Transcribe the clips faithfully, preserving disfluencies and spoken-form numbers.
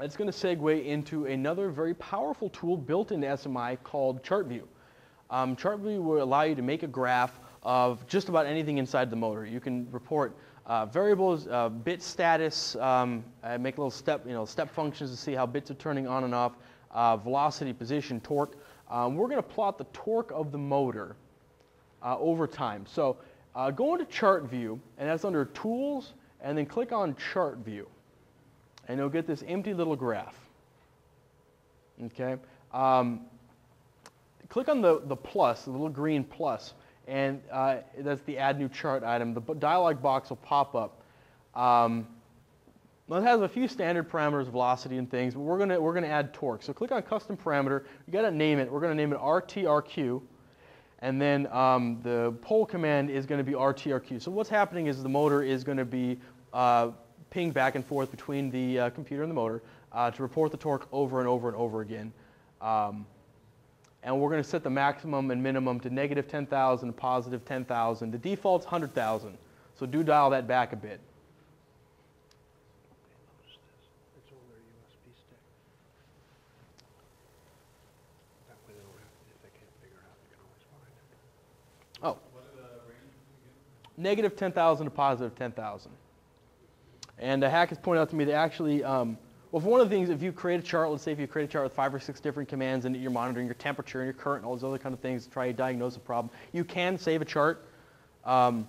it's going to segue into another very powerful tool built into S M I called ChartView. Um, ChartView will allow you to make a graph of just about anything inside the motor. You can report uh, variables, uh, bit status, um, make little step, you know, step functions to see how bits are turning on and off, uh, velocity, position, torque. Um, we're going to plot the torque of the motor uh, over time. So uh, go into ChartView, and that's under Tools, and then click on ChartView. And you'll get this empty little graph. Okay. Um, click on the, the plus, the little green plus, and uh, that's the Add New Chart item. The dialog box will pop up. Um, well, it has a few standard parameters, velocity and things, but we're gonna we're gonna add torque. So click on Custom Parameter. You gotta name it. We're gonna name it R T R Q, and then um, the poll command is gonna be R T R Q. So what's happening is the motor is gonna be uh, ping back and forth between the uh, computer and the motor uh, to report the torque over and over and over again. Um, and we're going to set the maximum and minimum to negative ten thousand, positive ten thousand. The default's one hundred thousand. So do dial that back a bit. Oh. Negative ten thousand to positive ten thousand. And a hack has pointed out to me that actually, um, well, for one of the things, if you create a chart, let's say if you create a chart with five or six different commands and you're monitoring your temperature and your current and all those other kind of things to try to diagnose a problem, you can save a chart. Um,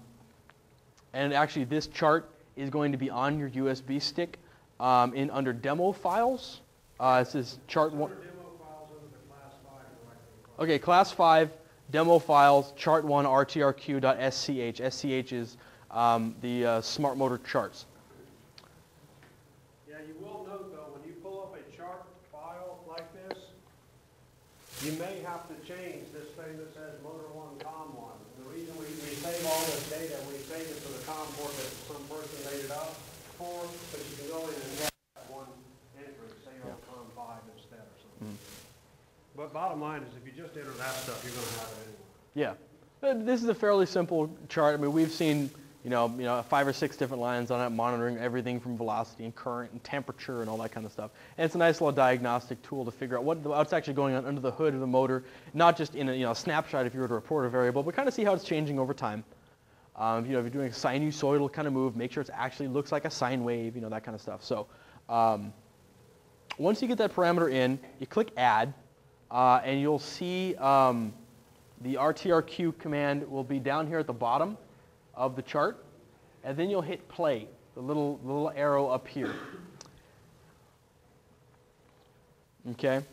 and actually, this chart is going to be on your U S B stick um, in under Demo Files. Uh, it says Chart one. Demo Files under the Class five. Okay, Class five, Demo Files, Chart one, R T R Q dot S C H. S C H is um, the uh, Smart Motor Charts. You may have to change this thing that says motor one, com one. The reason we, we save all this data, we save it to the com port that some person laid it up for, but you can go in and get that one entry, say on yeah. com five instead or something. Mm-hmm. But bottom line is if you just enter that stuff, you're going to have it anyway. Yeah. This is a fairly simple chart. I mean, we've seen, you know, you know, five or six different lines on it, monitoring everything from velocity and current and temperature and all that kind of stuff. And it's a nice little diagnostic tool to figure out what, what's actually going on under the hood of the motor, not just in a you know, snapshot if you were to report a variable, but kind of see how it's changing over time. Um, you know, if you're doing a sinusoidal kind of move, make sure it actually looks like a sine wave, you know, that kind of stuff. So um, once you get that parameter in, you click Add, uh, and you'll see um, the R T R Q command will be down here at the bottom of the chart, and then you'll hit play, the little little arrow up here. Okay.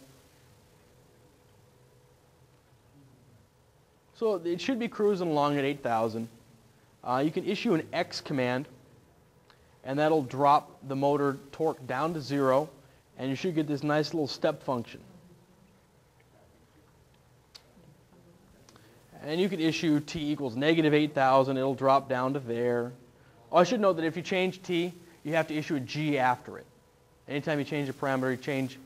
So it should be cruising along at eight thousand. Uh, you can issue an X command, and that'll drop the motor torque down to zero, and you should get this nice little step function. And you can issue T equals negative eight thousand. It'll drop down to there. Oh, I should note that if you change T, you have to issue a G after it. Anytime you change a parameter, you change,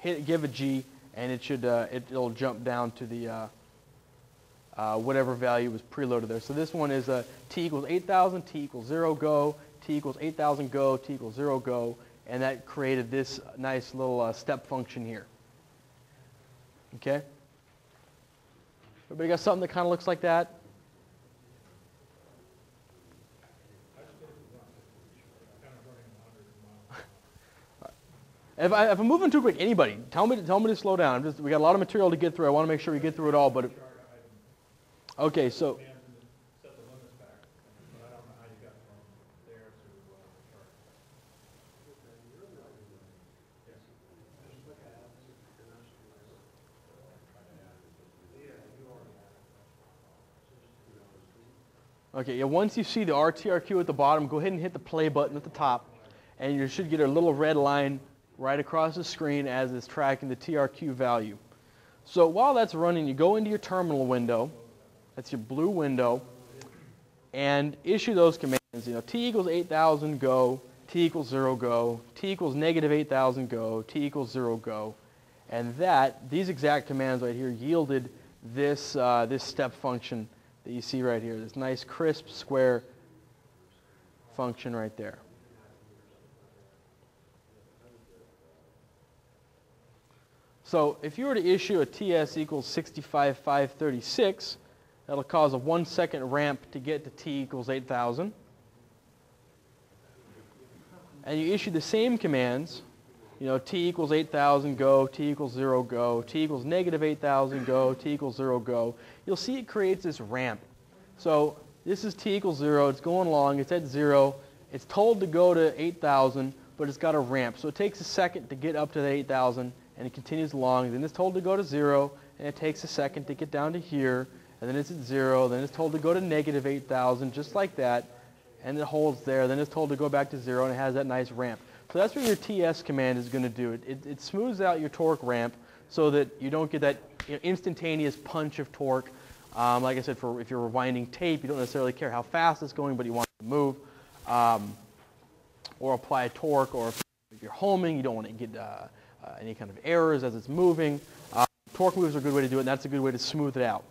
hit, give a G, and it should uh, it, it'll jump down to the uh, uh, whatever value was preloaded there. So this one is uh, T equals eight thousand, T equals zero go, T equals eight thousand go, T equals zero go, and that created this nice little uh, step function here. Okay. Everybody got something that kind of looks like that? if, I, if I'm moving too quick, anybody, tell me to, tell me to slow down. I'm just, we got a lot of material to get through. I want to make sure we get through it all. But it, okay, so. Okay, yeah, once you see the R T R Q at the bottom, go ahead and hit the play button at the top, and you should get a little red line right across the screen as it's tracking the T R Q value. So while that's running, you go into your terminal window, that's your blue window, and issue those commands. You know, T equals eight thousand, go, T equals zero, go, T equals negative eight thousand, go, T equals zero, go. And that, these exact commands right here yielded this, uh, this step function that you see right here, this nice crisp square function right there. So if you were to issue a T S equals sixty-five thousand five hundred thirty-six, that'll cause a one second ramp to get to T equals eight thousand. And you issue the same commands, you know, T equals eight thousand, go, T equals zero, go, T equals negative eight thousand, go, T equals zero, go. You'll see it creates this ramp. So this is T equals zero, it's going along, it's at zero, it's told to go to eight thousand, but it's got a ramp. So it takes a second to get up to the eight thousand, and it continues along. Then it's told to go to zero, and it takes a second to get down to here, and then it's at zero, then it's told to go to negative eight thousand, just like that, and it holds there. Then it's told to go back to zero, and it has that nice ramp. So that's what your T S command is going to do. It, it, it smooths out your torque ramp so that you don't get that, you know, instantaneous punch of torque. Um, like I said, for if you're rewinding tape, you don't necessarily care how fast it's going, but you want it to move. Um, or apply a torque, or if you're homing, you don't want to get uh, uh, any kind of errors as it's moving. Uh, torque moves are a good way to do it, and that's a good way to smooth it out.